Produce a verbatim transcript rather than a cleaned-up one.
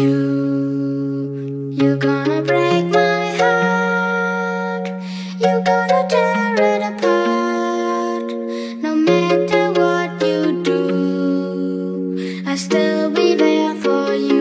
I'll still be there for you.